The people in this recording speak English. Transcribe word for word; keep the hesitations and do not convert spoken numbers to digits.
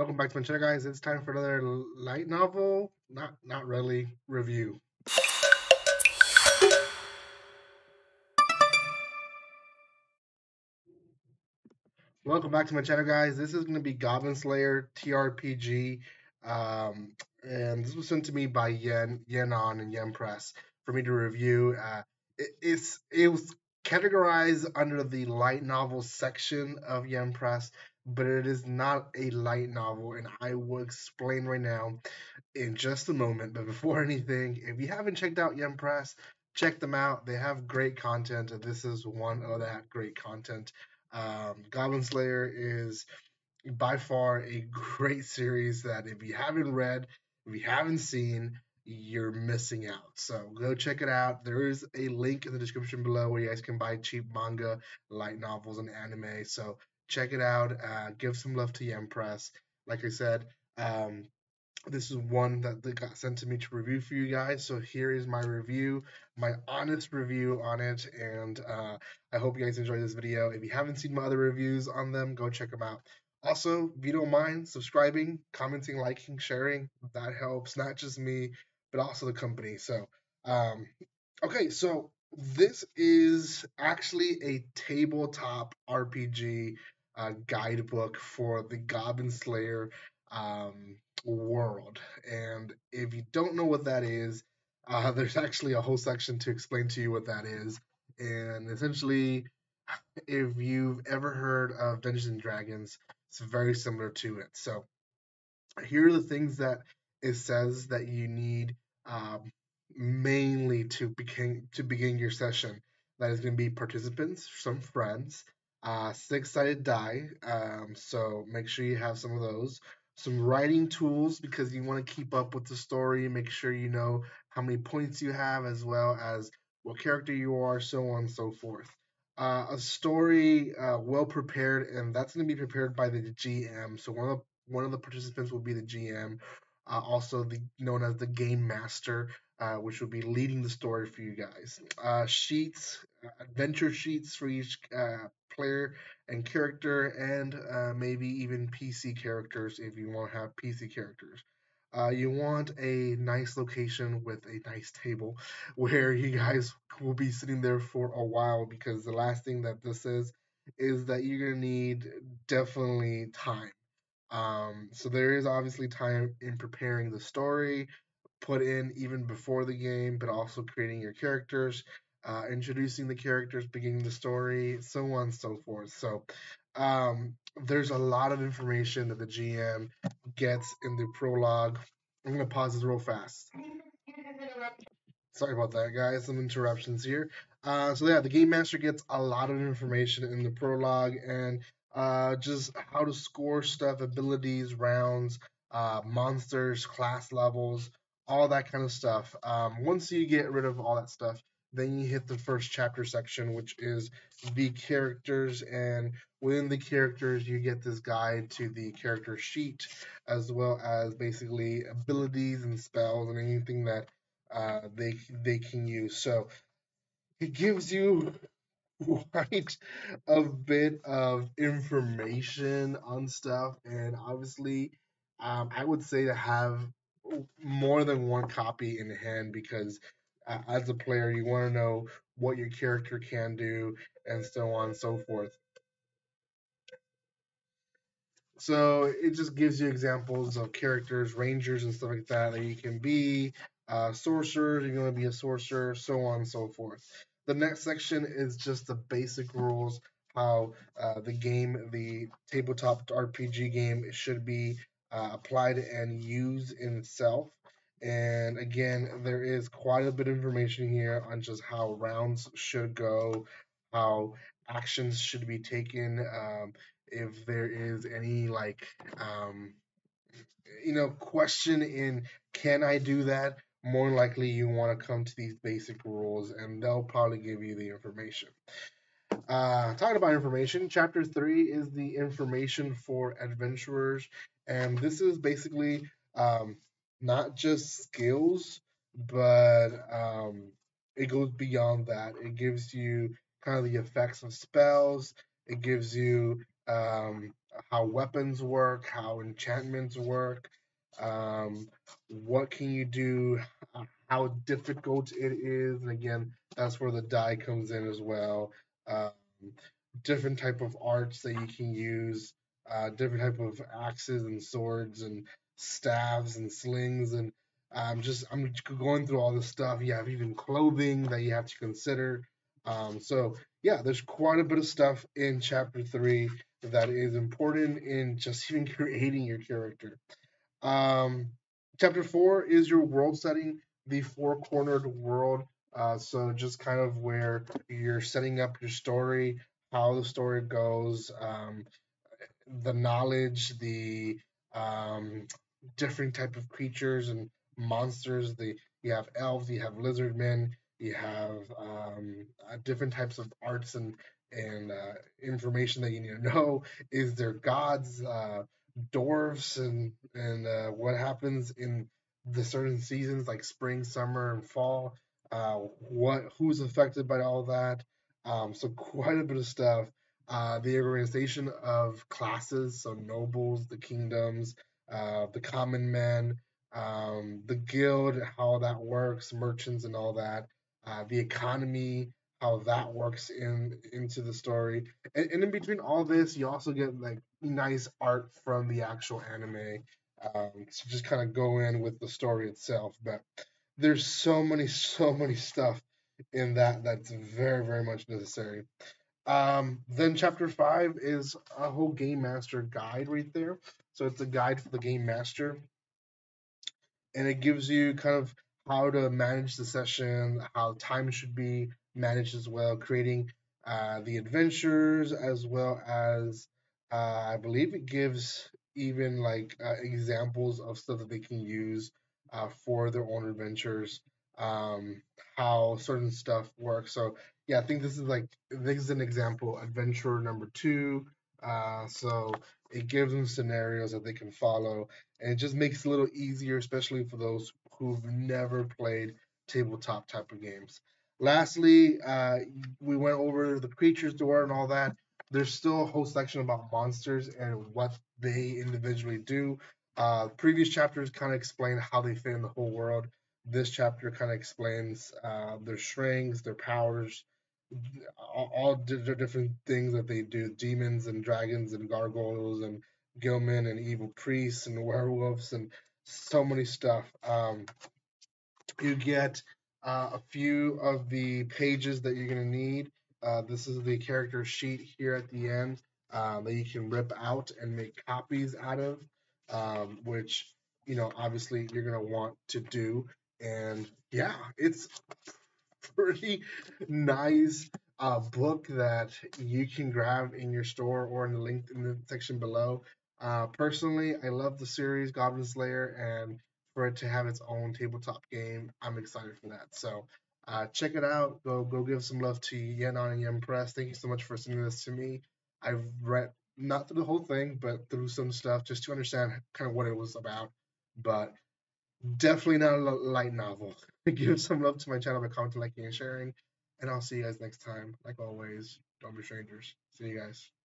Welcome back to Ventura, guys. It's time for another light novel, not not really, review. Welcome back to my channel, guys. This is going to be Goblin Slayer T R P G, um, and this was sent to me by Yen, Yen On, and Yen Press for me to review. Uh, it, it's it was categorized under the light novel section of Yen Press, but it is not a light novel, and I will explain right now in just a moment. But before anything, if you haven't checked out Yen Press, check them out. They have great content, and this is one of that great content. Um, Goblin Slayer is by far a great series that if you haven't read, if you haven't seen, you're missing out. So go check it out. There is a link in the description below where you guys can buy cheap manga, light novels, and anime. So check it out. Uh, give some love to Yen Press. Like I said, um, this is one that they got sent to me to review for you guys. So here is my review, my honest review on it. And uh, I hope you guys enjoyed this video. If you haven't seen my other reviews on them, go check them out. Also, if you don't mind subscribing, commenting, liking, sharing, that helps not just me, but also the company. So, um, okay, so this is actually a tabletop R P G uh, guidebook for the Goblin Slayer um world, and if you don't know what that is, uh there's actually a whole section to explain to you what that is. And essentially, if you've ever heard of Dungeons and Dragons, it's very similar to it. So here are the things that it says that you need um mainly to begin to begin your session. That is going to be participants, some friends, uh six-sided die, um so make sure you have some of those. Some writing tools, because you want to keep up with the story, make sure you know how many points you have, as well as what character you are, so on and so forth. Uh, a story uh, well prepared, and that's going to be prepared by the G M. So one of the, one of the participants will be the G M, uh, also the, known as the game master, uh, which will be leading the story for you guys. Uh, sheets, adventure sheets for each uh, player and character, and uh, maybe even P C characters if you want to have P C characters. Uh, you want a nice location with a nice table where you guys will be sitting there for a while, because the last thing that this is is that you're going to need definitely time. Um, so there is obviously time in preparing the story, put in even before the game, but also creating your characters, Uh, introducing the characters, beginning the story, so on and so forth. So um, there's a lot of information that the G M gets in the prologue. I'm going to pause this real fast. Sorry about that, guys. Some interruptions here. Uh, so yeah, the Game Master gets a lot of information in the prologue, and uh, just how to score stuff, abilities, rounds, uh, monsters, class levels, all that kind of stuff. Um, once you get rid of all that stuff, then you hit the first chapter section, which is the characters, and within the characters, you get this guide to the character sheet, as well as basically abilities and spells and anything that uh, they they can use. So it gives you quite a bit of information on stuff, and obviously, um, I would say to have more than one copy in hand, because as a player, you want to know what your character can do, and so on and so forth. So it just gives you examples of characters, rangers, and stuff like that that you can be, uh, sorcerers, you're going to be a sorcerer, so on and so forth. The next section is just the basic rules, how uh, the game, the tabletop R P G game, should be uh, applied and used in itself. And again, there is quite a bit of information here on just how rounds should go, how actions should be taken, um, if there is any, like, um, you know, question in, can I do that? More likely you want to come to these basic rules, and they'll probably give you the information. Uh, talking about information, chapter three is the information for adventurers. And this is basically, um, not just skills, but um, it goes beyond that. It gives you kind of the effects of spells. It gives you um, how weapons work, how enchantments work, um, what can you do, how difficult it is, and again, that's where the die comes in as well. Um, different type of arts that you can use, uh, different type of axes and swords and staves and slings, and um, just I'm going through all this stuff. You have even clothing that you have to consider. Um, so yeah, there's quite a bit of stuff in chapter three that is important in just even creating your character. Um, chapter four is your world setting, the four-cornered world. Uh, so just kind of where you're setting up your story, how the story goes, um, the knowledge, the um, different type of creatures and monsters. The you have elves, you have lizard men, you have um, uh, different types of arts and and uh, information that you need to know. Is there gods, uh, dwarves, and and uh, what happens in the certain seasons like spring, summer, and fall? Uh, what who's affected by all that? Um, so quite a bit of stuff. Uh, the organization of classes, so nobles, the kingdoms, uh, the common men, um, the guild, how that works, merchants, and all that. Uh, the economy, how that works in into the story. And, and in between all this, you also get like nice art from the actual anime. Um, so just kind of go in with the story itself, but. There's so many, so many stuff in that that's very, very much necessary. Um, then chapter five is a whole game master guide right there. So it's a guide for the game master. And it gives you kind of how to manage the session, how time should be managed as well, creating uh, the adventures as well as uh, I believe it gives even like uh, examples of stuff that they can use Uh, for their own adventures, um, how certain stuff works. So yeah, I think this is like, this is an example, adventure number two. Uh, so it gives them scenarios that they can follow, and it just makes it a little easier, especially for those who've never played tabletop type of games. Lastly, uh, we went over the creatures door and all that. There's still a whole section about monsters and what they individually do. Uh, previous chapters kind of explain how they fit in the whole world. This chapter kind of explains uh, their strengths, their powers, all, all different things that they do. Demons and dragons and gargoyles and gilmen and evil priests and werewolves and so many stuff. Um, you get uh, a few of the pages that you're going to need. Uh, this is the character sheet here at the end uh, that you can rip out and make copies out of. Um, which, you know, obviously you're going to want to do. And yeah, it's pretty nice uh, book that you can grab in your store or in the link in the section below. Uh, personally, I love the series Goblin Slayer, and for it to have its own tabletop game, I'm excited for that. So uh, check it out. Go go give some love to Yen On and Yen Press. Thank you so much for sending this to me. I've read not through the whole thing, but through some stuff just to understand kind of what it was about. But definitely not a light novel. Give some love to my channel by commenting, liking, and sharing. And I'll see you guys next time. Like always, don't be strangers. See you guys.